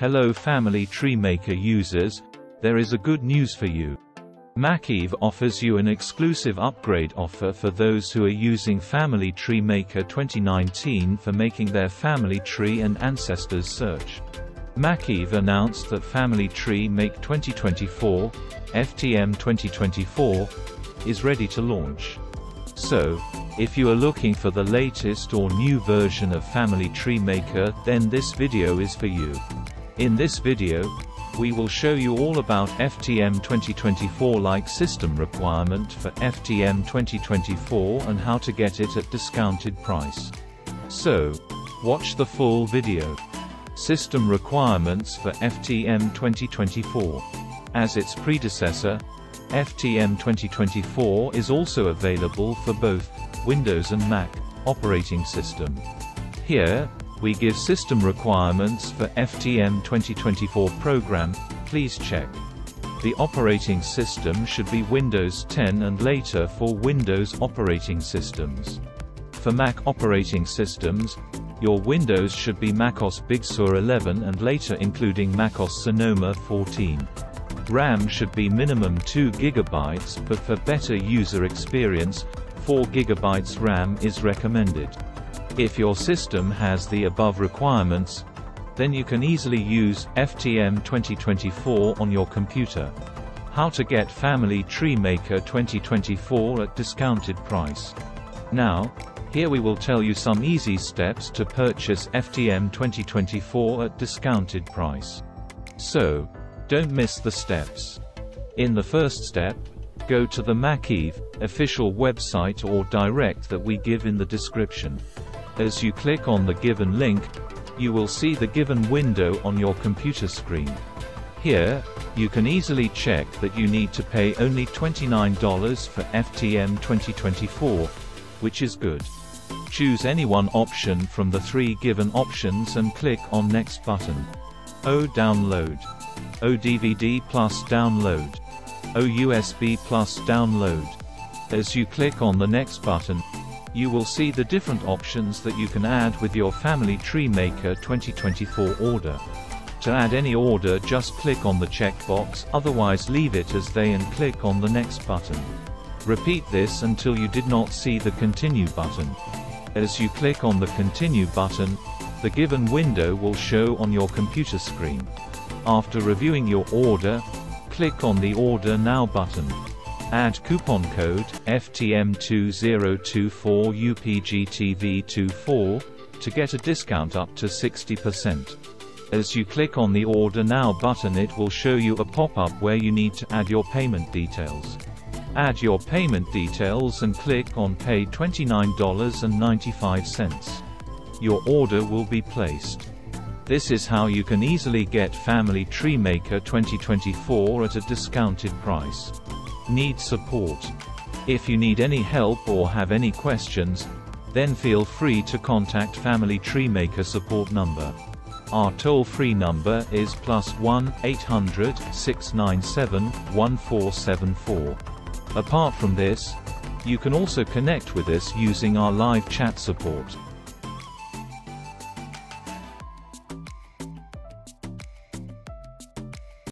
Hello Family Tree Maker users, there is a good news for you. Mackiev offers you an exclusive upgrade offer for those who are using Family Tree Maker 2019 for making their family tree and ancestors search. Mackiev announced that Family Tree Maker 2024, FTM 2024, is ready to launch. So, if you are looking for the latest or new version of Family Tree Maker, then this video is for you. In this video, we will show you all about FTM 2024 like system requirement for FTM 2024 and how to get it at discounted price. So, watch the full video. System requirements for FTM 2024. As its predecessor, FTM 2024 is also available for both Windows and Mac operating system. Here, we give system requirements for FTM 2024 program, please check. The operating system should be Windows 10 and later for Windows operating systems. For Mac operating systems, your Windows should be macOS Big Sur 11 and later including macOS Sonoma 14. RAM should be minimum 2 GB, but for better user experience, 4 GB RAM is recommended. If your system has the above requirements, then you can easily use FTM 2024 on your computer. How to get Family Tree Maker 2024 at discounted price. Now, here we will tell you some easy steps to purchase FTM 2024 at discounted price. So, don't miss the steps. In the first step, go to the Mackiev official website or direct that we give in the description. As you click on the given link, you will see the given window on your computer screen. Here, you can easily check that you need to pay only $29 for FTM 2024, which is good. Choose any one option from the three given options and click on Next button. O download. O DVD plus download. O USB plus download. As you click on the Next button, you will see the different options that you can add with your Family Tree Maker 2024 order. To add any order, just click on the checkbox, otherwise leave it as they and click on the Next button. Repeat this until you did not see the Continue button. As you click on the Continue button, the given window will show on your computer screen. After reviewing your order, click on the Order Now button. Add coupon code FTM2024UPGTV24 to get a discount up to 60%. As you click on the Order Now button, it will show you a pop-up where you need to add your payment details. Add your payment details and click on Pay $29.95. Your order will be placed. This is how you can easily get Family Tree Maker 2024 at a discounted price. Need support? If you need any help or have any questions, then feel free to contact Family Tree Maker support number. Our toll-free number is +1 800 697 1474. Apart from this, you can also connect with us using our live chat support.